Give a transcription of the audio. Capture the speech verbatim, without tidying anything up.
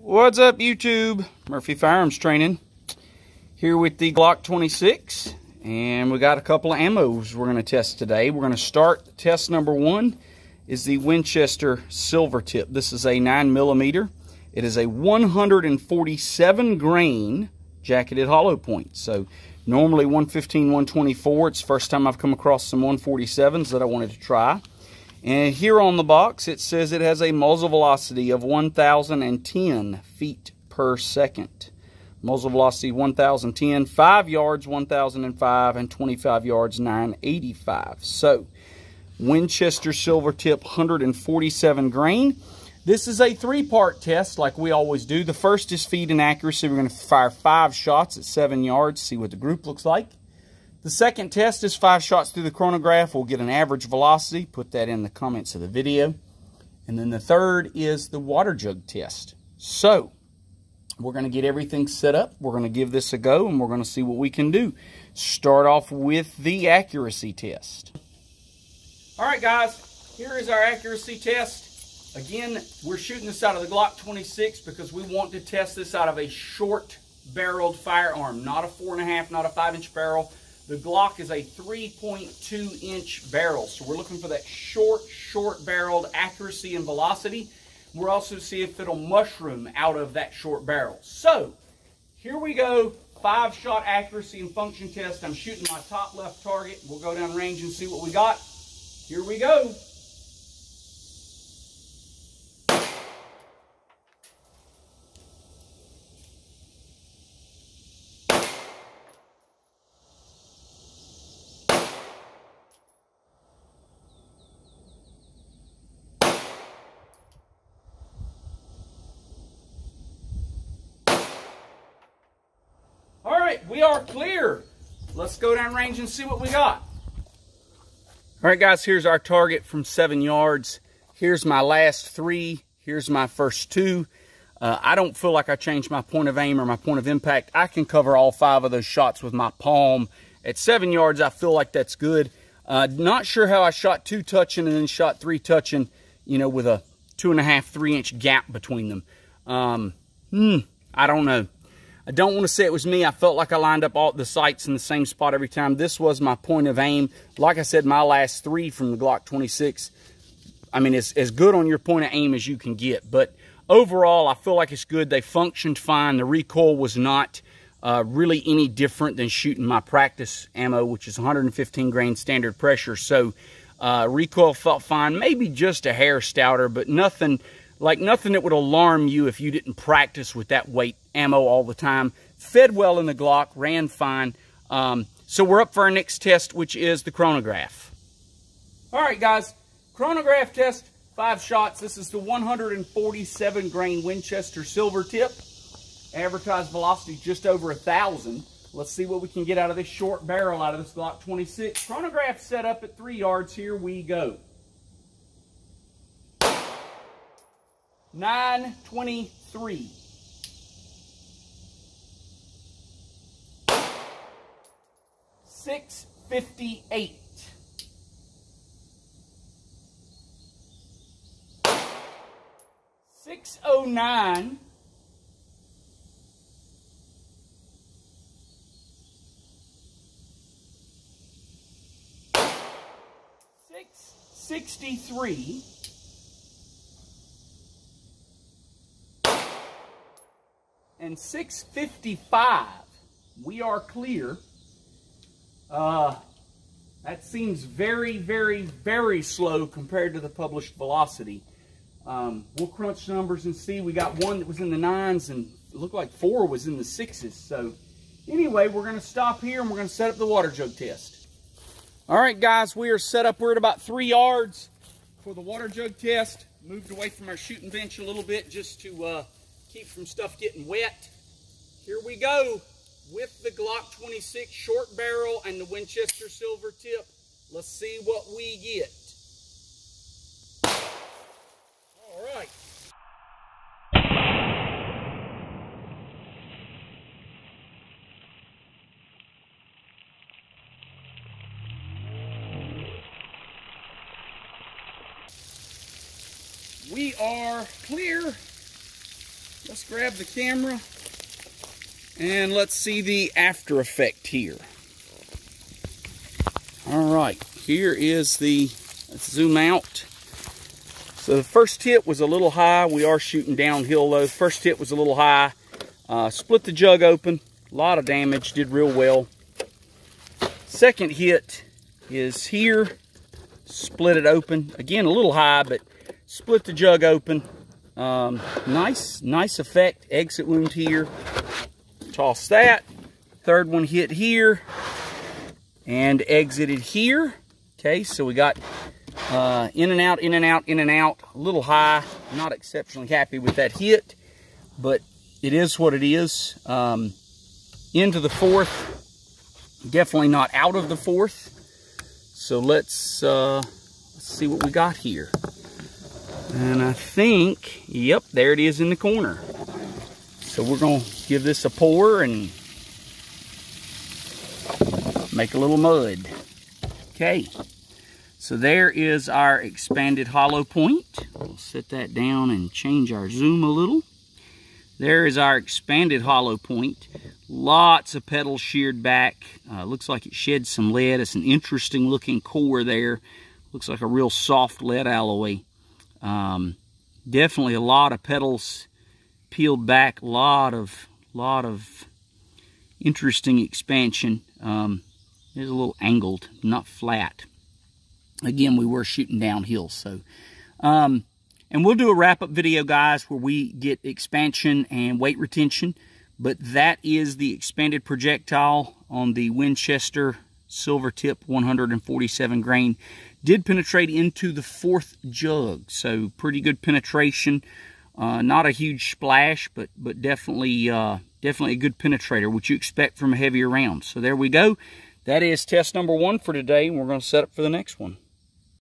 What's up, YouTube? Murphy Firearms Training here with the Glock twenty-six, and we got a couple of ammos we're going to test today. We're going to start test number one is the Winchester Silvertip. This is a nine millimeter. It is a one hundred forty-seven grain jacketed hollow point. So normally one fifteen, one twenty-four. It's the first time I've come across some one forty-sevens that I wanted to try. And here on the box, it says it has a muzzle velocity of one thousand ten feet per second. Muzzle velocity one thousand ten, five yards one thousand five, and twenty-five yards nine eighty-five. So, Winchester Silvertip one hundred forty-seven grain. This is a three-part test like we always do. The first is feed and accuracy. We're going to fire five shots at seven yards, see what the group looks like. The second test is five shots through the chronograph. We'll get an average velocity. Put that in the comments of the video. And then the third is the water jug test. So, we're going to get everything set up. We're going to give this a go, and we're going to see what we can do. Start off with the accuracy test. All right, guys. Here is our accuracy test. Again, we're shooting this out of the Glock twenty-six because we want to test this out of a short-barreled firearm. Not a four and a half, not a five inch barrel. The Glock is a three point two inch barrel, so we're looking for that short, short-barreled accuracy and velocity. We're also seeing if it'll mushroom out of that short barrel. So, here we go, five-shot accuracy and function test. I'm shooting my top left target. We'll go down range and see what we got. Here we go. We are clear. Let's go down range and see what we got. All right, guys, here's our target from seven yards. Here's my last three. Here's my first two. Uh, I don't feel like I changed my point of aim or my point of impact. I can cover all five of those shots with my palm. At seven yards, I feel like that's good. Uh, not sure how I shot two touching and then shot three touching, you know, with a two and a half, three inch gap between them. Um, hmm, I don't know. I don't want to say it was me. I felt like I lined up all the sights in the same spot every time. This was my point of aim. Like I said, my last three from the Glock twenty-six. I mean, it's as good on your point of aim as you can get. But overall, I feel like it's good. They functioned fine. The recoil was not uh, really any different than shooting my practice ammo, which is one hundred fifteen grain standard pressure. So uh, recoil felt fine. Maybe just a hair stouter, but nothing... Like nothing that would alarm you if you didn't practice with that weight ammo all the time. Fed well in the Glock, ran fine. Um, so we're up for our next test, which is the chronograph. All right, guys. Chronograph test, five shots. This is the one hundred forty-seven grain Winchester Silvertip. Advertised velocity just over a thousand. Let's see what we can get out of this short barrel out of this Glock twenty-six. Chronograph set up at three yards. Here we go. nine twenty-three. six fifty-eight. six oh nine. six sixty-three. And six fifty-five, we are clear. Uh, that seems very, very, very slow compared to the published velocity. Um, we'll crunch numbers and see. We got one that was in the nines, and it looked like four was in the sixes. So anyway, we're going to stop here, and we're going to set up the water jug test. All right, guys, we are set up. We're at about three yards for the water jug test. Moved away from our shooting bench a little bit just to... Uh, keep from stuff getting wet. Here we go with the Glock twenty-six short barrel and the Winchester Silvertip. Let's see what we get. All right. We are clear. Let's grab the camera and let's see the after effect here. All right, here is the, let's zoom out. So the first hit was a little high. We are shooting downhill though. The first hit was a little high. Uh, split the jug open, a lot of damage, did real well. Second hit is here, split it open. Again, a little high, but split the jug open. Um, nice, nice effect, exit wound here. Toss that. Third one hit here and exited here. Okay, so we got uh, in and out, in and out, in and out. A little high, not exceptionally happy with that hit, but it is what it is. Um, into the fourth, definitely not out of the fourth. So let's, uh, let's see what we got here. And I think, yep, there it is in the corner. So we're gonna give this a pour and make a little mud. Okay, so there is our expanded hollow point. We'll set that down and change our zoom a little. There is our expanded hollow point. Lots of petals sheared back. Uh, looks like it sheds some lead. It's an interesting looking core there. Looks like a real soft lead alloy. Um, definitely a lot of petals peeled back. A lot of, lot of interesting expansion. Um, it is a little angled, not flat. Again, we were shooting downhill, so... Um, And we'll do a wrap-up video, guys, where we get expansion and weight retention. But that is the expanded projectile on the Winchester Silvertip one forty-seven grain. Did penetrate into the fourth jug, so pretty good penetration. Uh, not a huge splash, but but definitely uh, definitely a good penetrator, which you expect from a heavier round. So there we go. That is test number one for today, and we're going to set up for the next one.